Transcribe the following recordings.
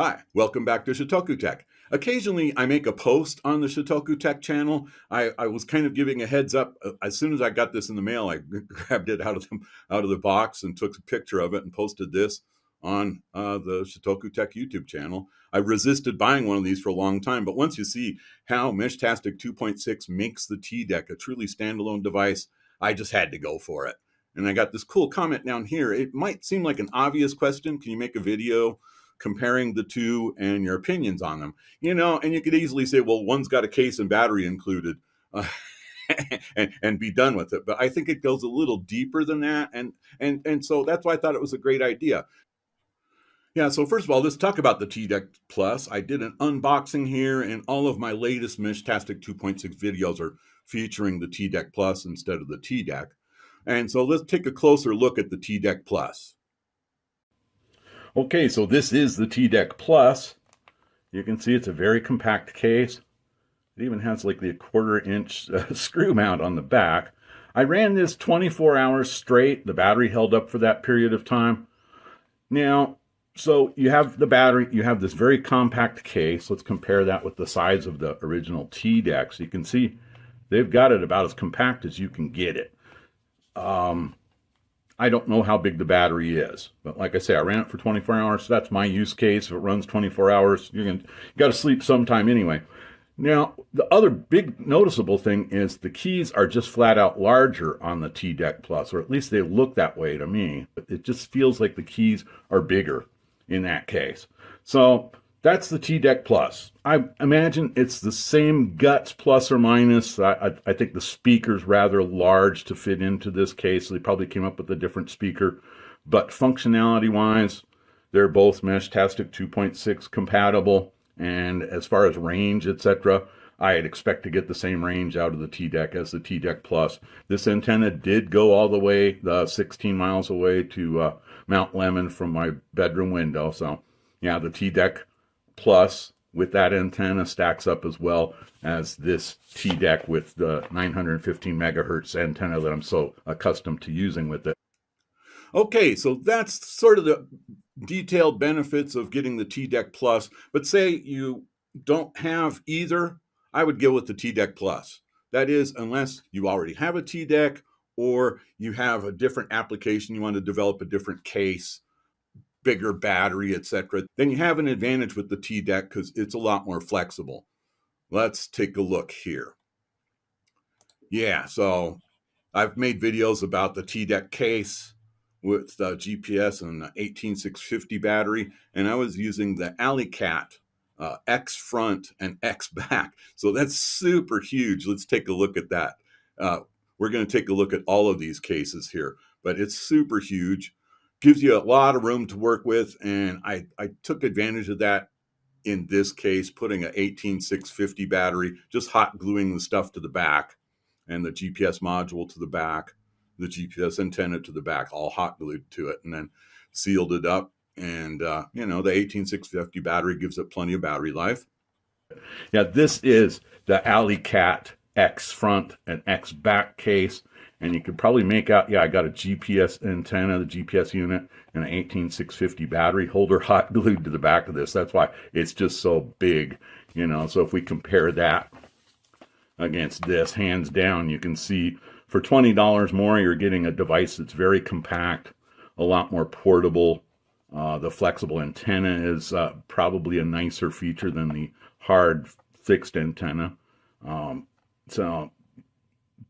Hi, welcome back to ShotokuTech. Occasionally, I make a post on the ShotokuTech channel. I was kind of giving a heads up. As soon as I got this in the mail, I grabbed it out of the box and took a picture of it and posted this on the ShotokuTech YouTube channel. I resisted buying one of these for a long time, but once you see how MeshTastic 2.6 makes the T-Deck a truly standalone device, I just had to go for it. And I got this cool comment down here. It might seem like an obvious question. Can you make a video comparing the two and your opinions on them? You know, and you could easily say, well, one's got a case and battery included and be done with it. But I think it goes a little deeper than that. And so that's why I thought it was a great idea. Yeah, so first of all, let's talk about the T-Deck Plus. I did an unboxing here, and all of my latest MeshTastic 2.6 videos are featuring the T-Deck Plus instead of the T-Deck. And so let's take a closer look at the T-Deck Plus. Okay, so this is the T-Deck Plus. You can see it's a very compact case. It even has like the quarter-inch screw mount on the back. I ran this 24 hours straight. The battery held up for that period of time. Now, so you have the battery, you have this very compact case. Let's compare that with the size of the original T-Deck. So you can see they've got it about as compact as you can get it. I don't know how big the battery is, but like I say, I ran it for 24 hours, so that's my use case. If it runs 24 hours, you got to sleep sometime anyway. Now, the other big noticeable thing is the keys are just flat out larger on the T-Deck Plus, or at least they look that way to me. But it just feels like the keys are bigger in that case. So that's the T-Deck Plus. I imagine it's the same guts, plus or minus. I think the speaker's rather large to fit into this case. So they probably came up with a different speaker. But functionality-wise, they're both MeshTastic 2.6 compatible. And as far as range, etc., I'd expect to get the same range out of the T-Deck as the T-Deck Plus. This antenna did go all the way, 16 miles away to Mount Lemmon from my bedroom window. So, yeah, the T-Deck Plus with that antenna stacks up as well as this T-Deck with the 915 megahertz antenna that I'm so accustomed to using with it. Okay, so that's sort of the detailed benefits of getting the T-Deck Plus. But say you don't have either, I would go with the T-Deck Plus. That is, unless you already have a T-Deck or you have a different application, you want to develop a different case, bigger battery, etc., then you have an advantage with the T-Deck because it's a lot more flexible. Let's take a look here. Yeah, so I've made videos about the T-Deck case with the GPS and the 18650 battery, and I was using the Alley Cat X front and X back. So that's super huge. Let's take a look at that. We're going to take a look at all of these cases here, but it's super huge. Gives you a lot of room to work with, and I took advantage of that in this case, putting an 18650 battery, just hot gluing the stuff to the back, and the GPS module to the back, the GPS antenna to the back, all hot glued to it, and then sealed it up. And, you know, the 18650 battery gives it plenty of battery life. Yeah, this is the Alley Cat X front and X back case. And you could probably make out, yeah, I got a GPS antenna, the GPS unit, and an 18650 battery holder hot glued to the back of this. That's why it's just so big, you know. So if we compare that against this, hands down, you can see for $20 more, you're getting a device that's very compact, a lot more portable. The flexible antenna is probably a nicer feature than the hard fixed antenna.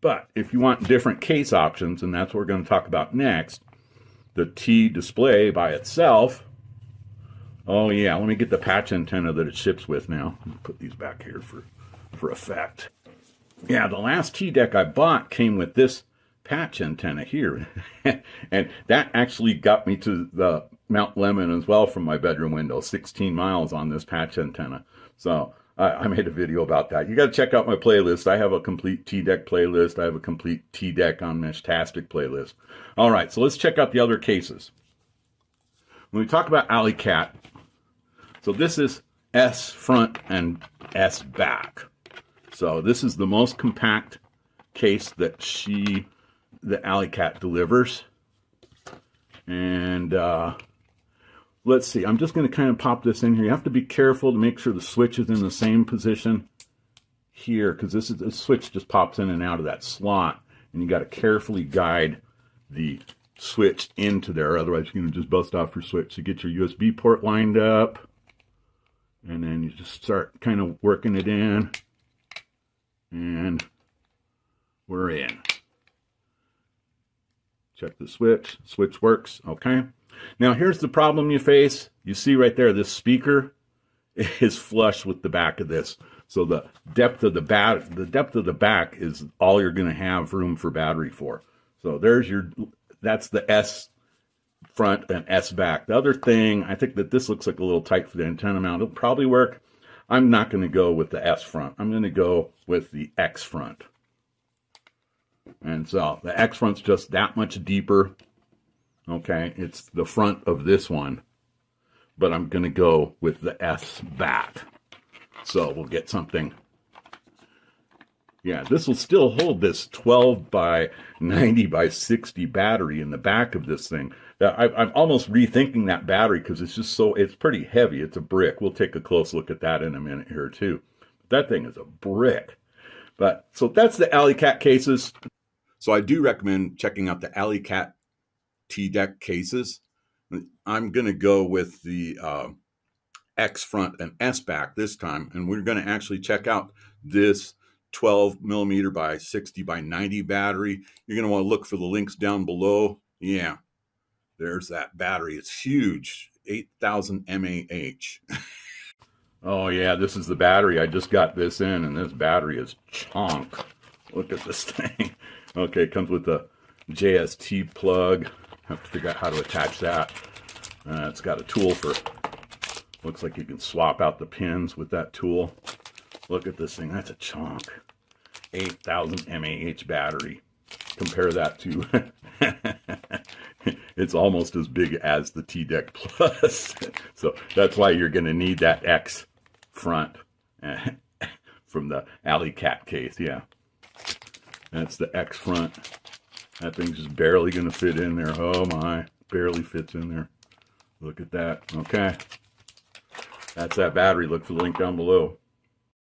But if you want different case options, and that's what we're going to talk about next, the T-Display by itself. Oh, yeah, let me get the patch antenna that it ships with now. Put these back here for effect. Yeah, the last T-Deck I bought came with this patch antenna here. And that actually got me to the Mount Lemmon as well from my bedroom window, 16 miles on this patch antenna. So I made a video about that. You got to check out my playlist. I have a complete T-Deck playlist. I have a complete T-Deck on MeshTastic playlist. All right, so let's check out the other cases. When we talk about Alley Cat, so this is S front and S back. So this is the most compact case that the Alley Cat delivers. And let's see, I'm just going to kind of pop this in here. You have to be careful to make sure the switch is in the same position here, because this is, the switch just pops in and out of that slot, and you got to carefully guide the switch into there, otherwise you're going to just bust off your switch. So get your USB port lined up, and then you just start kind of working it in, and we're in. Check the switch. Switch works. Okay. Now here's the problem you face. You see right there, this speaker is flush with the back of this. So the depth of the back is all you're going to have room for battery for. So there's your, that's the S front and S back. The other thing, I think that this looks like a little tight for the antenna mount. It'll probably work. I'm not going to go with the S front. I'm going to go with the X front. And so the X front's just that much deeper. Okay, it's the front of this one, but I'm going to go with the S back. So we'll get something. Yeah, this will still hold this 12 by 90 by 60 battery in the back of this thing. I'm almost rethinking that battery because it's just so, it's pretty heavy. It's a brick. We'll take a close look at that in a minute here too. That thing is a brick. But so that's the Alley Cat cases. So I do recommend checking out the Alley Cat T-Deck cases. I'm going to go with the X front and S back this time. And we're going to actually check out this 12 millimeter by 60 by 90 battery. You're going to want to look for the links down below. Yeah, there's that battery. It's huge, 8,000 mAh. Oh yeah, this is the battery. I just got this in, and this battery is chonk. Look at this thing. Okay, it comes with a JST plug. Have to figure out how to attach that. It's got a tool for, looks like you can swap out the pins with that tool. Look at this thing. That's a chonk. 8,000 mAh battery. Compare that to, it's almost as big as the T-Deck Plus. So that's why you're going to need that X front from the Alley Cat case. Yeah, that's the X front. That thing's just barely going to fit in there. Oh my, barely fits in there. Look at that. Okay, that's that battery. Look for the link down below.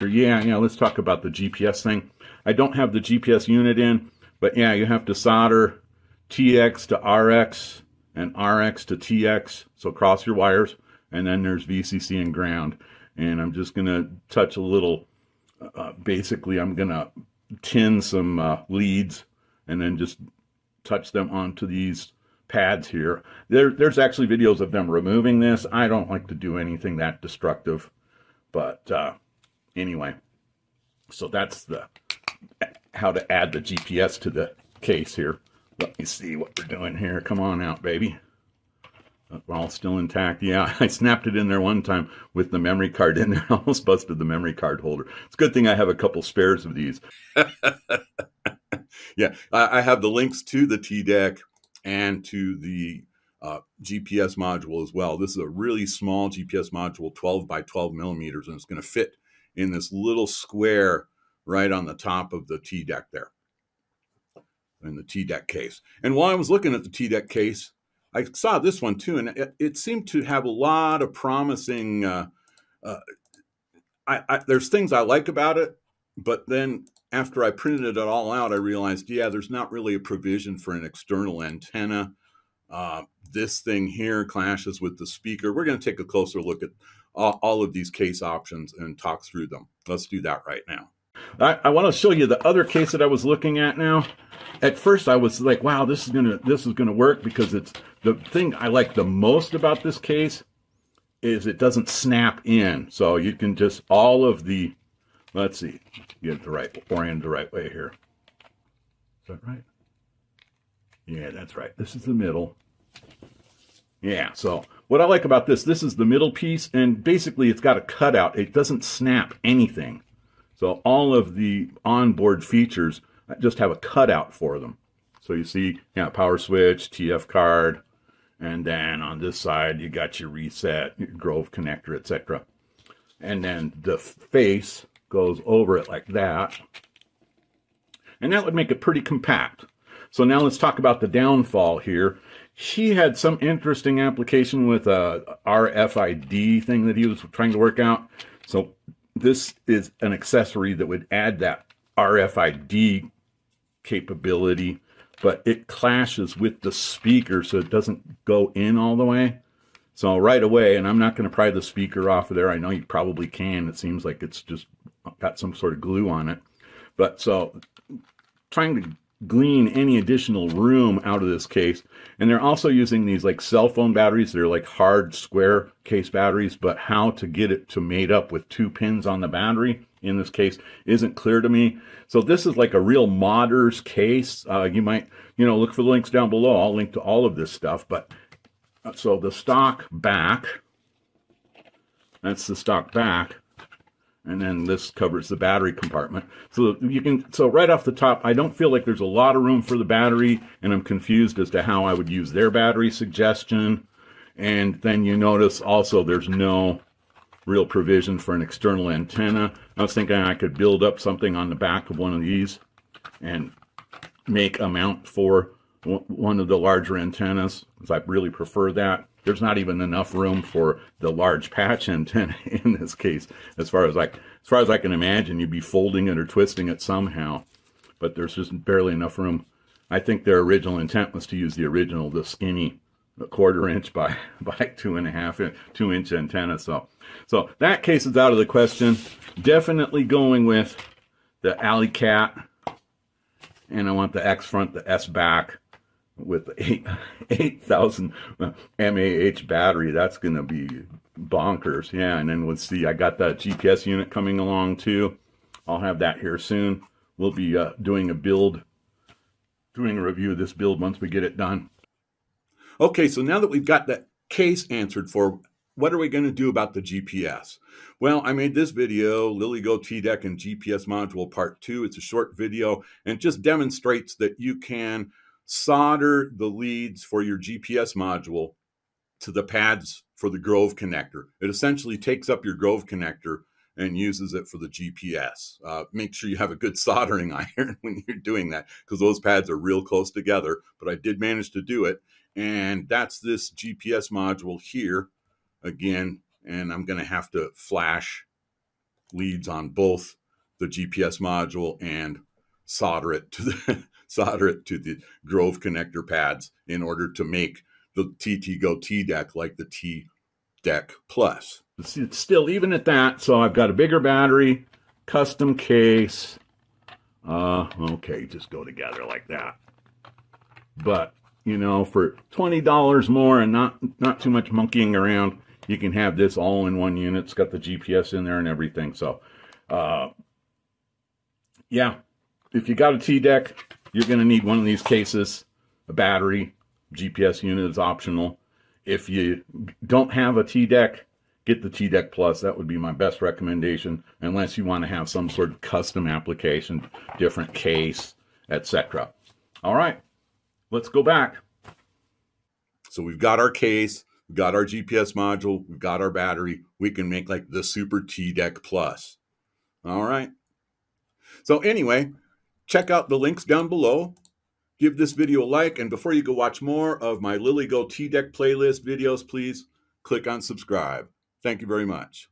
Yeah, let's talk about the GPS thing. I don't have the GPS unit in, but yeah, you have to solder TX to RX and RX to TX, so cross your wires, and then there's VCC and ground. And I'm just going to touch a little, basically I'm going to tin some leads and then just touch them onto these pads here. There's actually videos of them removing this. I don't like to do anything that destructive, but anyway, so that's the how to add the GPS to the case here. Let me see what we're doing here. Come on out, baby. We're all still intact. Yeah, I snapped it in there one time with the memory card in there. I almost busted the memory card holder. It's a good thing I have a couple spares of these. Yeah, I have the links to the T-Deck and to the GPS module as well. This is a really small GPS module, 12 by 12 millimeters, and it's going to fit in this little square right on the top of the T-Deck there. In the T-Deck case. And while I was looking at the T-Deck case, I saw this one too, and it seemed to have a lot of promising, there's things I like about it, but then after I printed it all out, I realized, yeah, there's not really a provision for an external antenna. This thing here clashes with the speaker. We're going to take a closer look at all of these case options and talk through them. Let's do that right now. I want to show you the other case that I was looking at now. At first, I was like, "Wow, this is gonna work," because it's the thing I like the most about this case is it doesn't snap in, so you can just all of the. Let's see, get the right oriented the right way here. Is that right? Yeah, that's right. This is the middle. Yeah. So what I like about this is the middle piece, and basically it's got a cutout. It doesn't snap anything. So all of the onboard features just have a cutout for them. So you see, yeah, power switch, TF card, and then on this side, you got your reset, your Grove connector, etc. And then the face goes over it like that. And that would make it pretty compact. So now let's talk about the downfall here. He had some interesting application with a RFID thing that he was trying to work out. So this is an accessory that would add that RFID capability, but it clashes with the speaker, so it doesn't go in all the way. So right away, and I'm not going to pry the speaker off of there. I know you probably can. It seems like it's just got some sort of glue on it. But so trying to glean any additional room out of this case. And they're also using these like cell phone batteries. They're like hard square case batteries, but how to get it to mate up with two pins on the battery in this case isn't clear to me. So this is like a real modder's case. You might, look for the links down below. I'll link to all of this stuff. But so the stock back, that's the stock back. And then this covers the battery compartment. So you can, so right off the top, I don't feel like there's a lot of room for the battery, and I'm confused as to how I would use their battery suggestion. And then you notice also there's no real provision for an external antenna. I was thinking I could build up something on the back of one of these and make a mount for one of the larger antennas, because I really prefer that. There's not even enough room for the large patch antenna in this case. As far as I can imagine, you'd be folding it or twisting it somehow. But there's just barely enough room. I think their original intent was to use the original, the skinny, a 1/4 inch by 2.5 inch, 2-inch antenna. So that case is out of the question. Definitely going with the Alley Cat, and I want the X front, the S back, with 8,000 mAh battery. That's going to be bonkers. Yeah, and then let's see, I got that GPS unit coming along too. I'll have that here soon. We'll be doing a review of this build once we get it done. Okay, so now that we've got that case answered for, what are we going to do about the GPS? Well, I made this video, LilyGo T-Deck and GPS Module Part 2. It's a short video, and it just demonstrates that you can solder the leads for your GPS module to the pads for the Grove connector. It essentially takes up your Grove connector and uses it for the GPS. Make sure you have a good soldering iron when you're doing that, because those pads are real close together, but I did manage to do it. And that's this GPS module here again, and I'm going to have to flash leads on both the GPS module and solder it to the Grove connector pads in order to make the TTGo T-Deck like the T-Deck Plus. It's still even at that, so I've got a bigger battery, custom case. Okay, just go together like that. But, for $20 more and not too much monkeying around, you can have this all in one unit. It's got the GPS in there and everything. So, yeah. If you got a T-Deck, you're going to need one of these cases, a battery, GPS unit is optional. If you don't have a T-Deck, get the T-Deck Plus. That would be my best recommendation, unless you want to have some sort of custom application, different case, etc. All right, let's go back. So we've got our case, we've got our GPS module, we've got our battery. We can make like the Super T-Deck Plus. All right. So anyway, check out the links down below. Give this video a like. And before you go watch more of my LilyGo T-Deck playlist videos, please click on subscribe. Thank you very much.